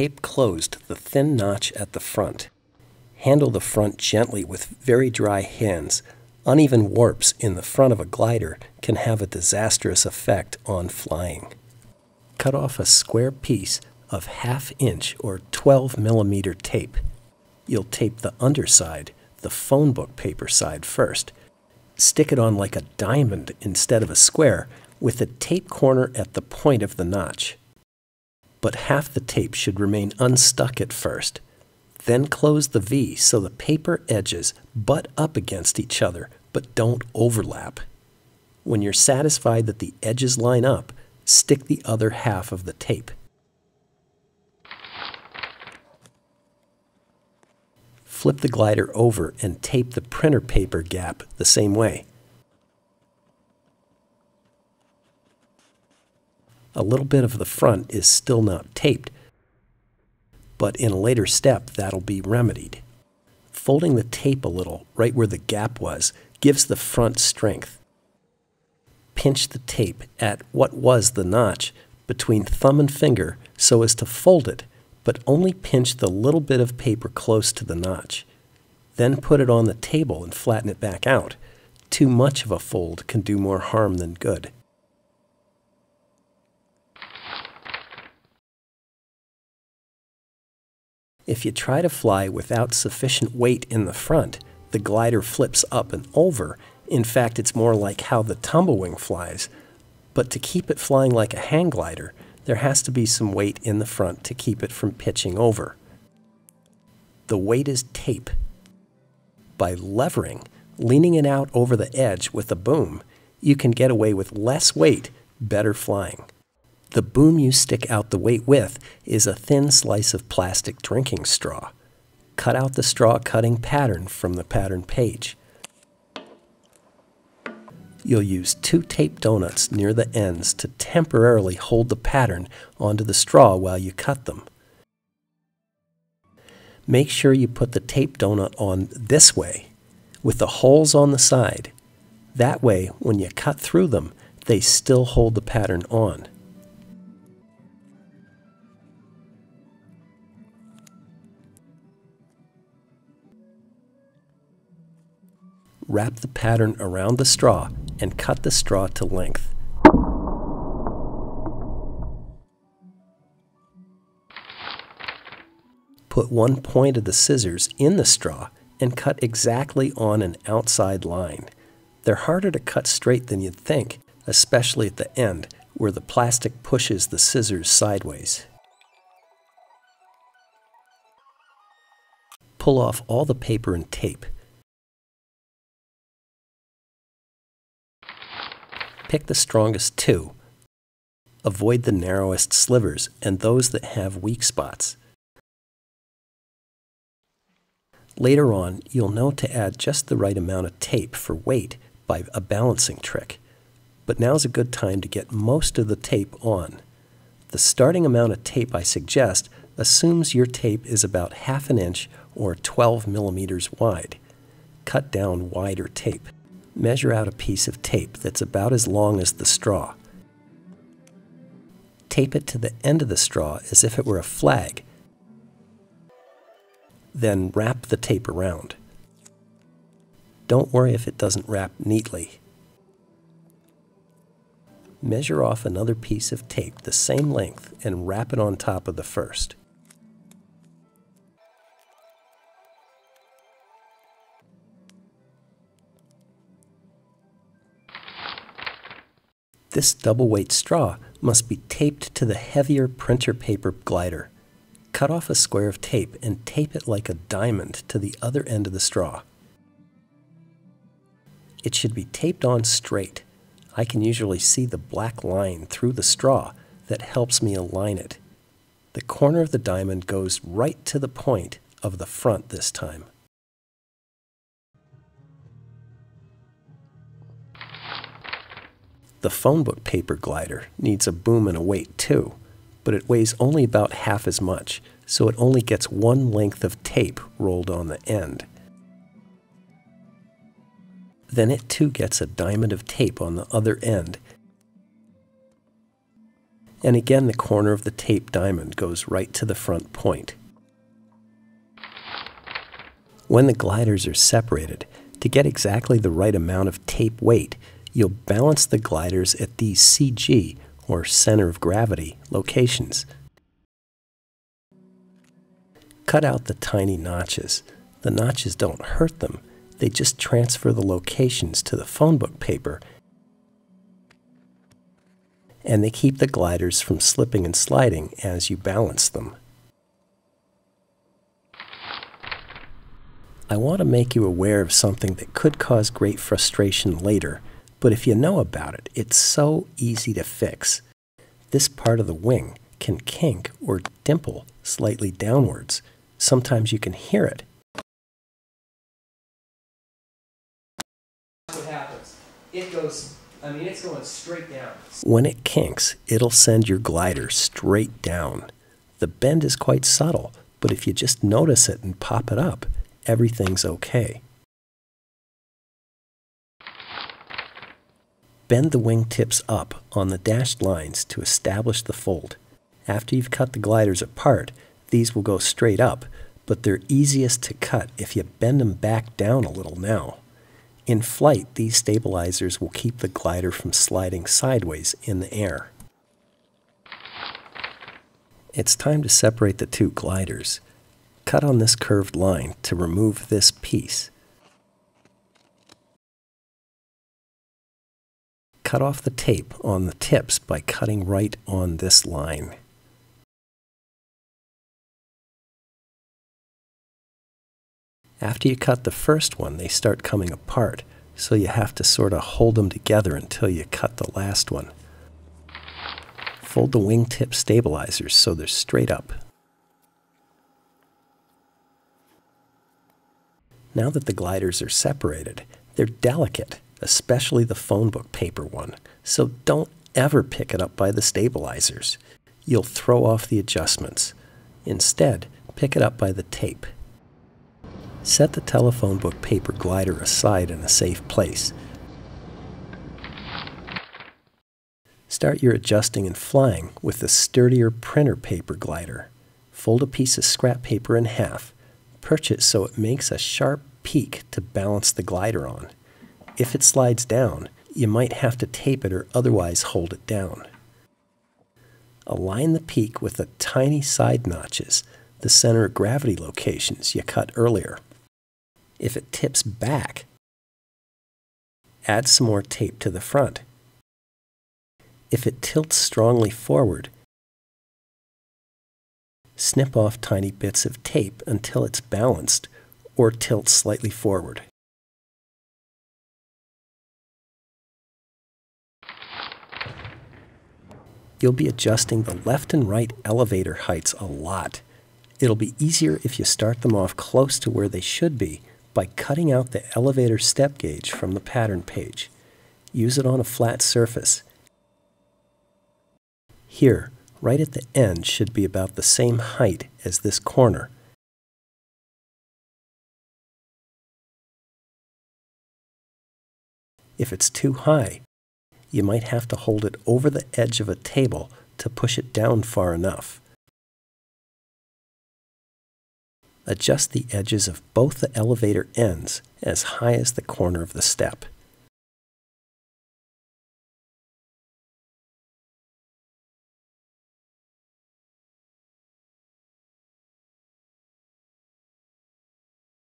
tape closed the thin notch at the front. Handle the front gently with very dry hands. Uneven warps in the front of a glider can have a disastrous effect on flying. Cut off a square piece of ½ inch or 12mm tape. You'll tape the underside, the phone book paper side first. Stick it on like a diamond instead of a square, with the tape corner at the point of the notch. But half the tape should remain unstuck at first. Then close the V so the paper edges butt up against each other, but don't overlap. When you're satisfied that the edges line up, stick the other half of the tape. Flip the glider over and tape the printer paper gap the same way. A little bit of the front is still not taped, but in a later step that'll be remedied. Folding the tape a little right where the gap was gives the front strength. Pinch the tape at what was the notch between thumb and finger so as to fold it, but only pinch the little bit of paper close to the notch. Then put it on the table and flatten it back out. Too much of a fold can do more harm than good. If you try to fly without sufficient weight in the front, the glider flips up and over. In fact, it's more like how the tumblewing flies. But to keep it flying like a hang glider, there has to be some weight in the front to keep it from pitching over. The weight is tape. By levering, leaning it out over the edge with a boom, you can get away with less weight, better flying. The boom you stick out the weight with is a thin slice of plastic drinking straw. Cut out the straw cutting pattern from the pattern page. You'll use 2 tape donuts near the ends to temporarily hold the pattern onto the straw while you cut them. Make sure you put the tape donut on this way, with the holes on the side. That way, when you cut through them, they still hold the pattern on. Wrap the pattern around the straw and cut the straw to length. Put one point of the scissors in the straw and cut exactly on an outside line. They're harder to cut straight than you'd think, especially at the end where the plastic pushes the scissors sideways. Pull off all the paper and tape. Pick the strongest 2. Avoid the narrowest slivers and those that have weak spots. Later on, you'll know to add just the right amount of tape for weight by a balancing trick. But now's a good time to get most of the tape on. The starting amount of tape I suggest assumes your tape is about ½ inch or 12mm wide. Cut down wider tape. Measure out a piece of tape that's about as long as the straw. Tape it to the end of the straw as if it were a flag. Then wrap the tape around. Don't worry if it doesn't wrap neatly. Measure off another piece of tape the same length and wrap it on top of the first. This double-weight straw must be taped to the heavier printer paper glider. Cut off a square of tape and tape it like a diamond to the other end of the straw. It should be taped on straight. I can usually see the black line through the straw that helps me align it. The corner of the diamond goes right to the point of the front this time. The phone book paper glider needs a boom and a weight too, but it weighs only about half as much, so it only gets 1 length of tape rolled on the end. Then it too gets a diamond of tape on the other end, And again, the corner of the tape diamond goes right to the front point. When the gliders are separated, to get exactly the right amount of tape weight, you'll balance the gliders at these CG, or center of gravity, locations. Cut out the tiny notches. The notches don't hurt them, they just transfer the locations to the phone book paper, and they keep the gliders from slipping and sliding as you balance them. I want to make you aware of something that could cause great frustration later, but if you know about it, it's so easy to fix. This part of the wing can kink or dimple slightly downwards. Sometimes you can hear it. What happens? It goes, it's going straight down. When it kinks, it'll send your glider straight down. The bend is quite subtle, but if you just notice it and pop it up, everything's okay. Bend the wingtips up on the dashed lines to establish the fold. After you've cut the gliders apart, these will go straight up, but they're easiest to cut if you bend them back down a little now. In flight, these stabilizers will keep the glider from sliding sideways in the air. It's time to separate the two gliders. Cut on this curved line to remove this piece. Cut off the tape on the tips by cutting right on this line. After you cut the first one, they start coming apart, so you have to sort of hold them together until you cut the last one. Fold the wingtip stabilizers so they're straight up. Now that the gliders are separated, they're delicate, especially the phone book paper one, so don't ever pick it up by the stabilizers. You'll throw off the adjustments. Instead, pick it up by the tape. Set the telephone book paper glider aside in a safe place. Start your adjusting and flying with the sturdier printer paper glider. Fold a piece of scrap paper in half. Perch it so it makes a sharp peak to balance the glider on. If it slides down, you might have to tape it or otherwise hold it down. Align the peak with the tiny side notches, the center of gravity locations you cut earlier. If it tips back, add some more tape to the front. If it tilts strongly forward, snip off tiny bits of tape until it's balanced or tilts slightly forward. You'll be adjusting the left and right elevator heights a lot. It'll be easier if you start them off close to where they should be by cutting out the elevator step gauge from the pattern page. Use it on a flat surface. Here, right at the end, should be about the same height as this corner. If it's too high, you might have to hold it over the edge of a table to push it down far enough. Adjust the edges of both the elevator ends as high as the corner of the step.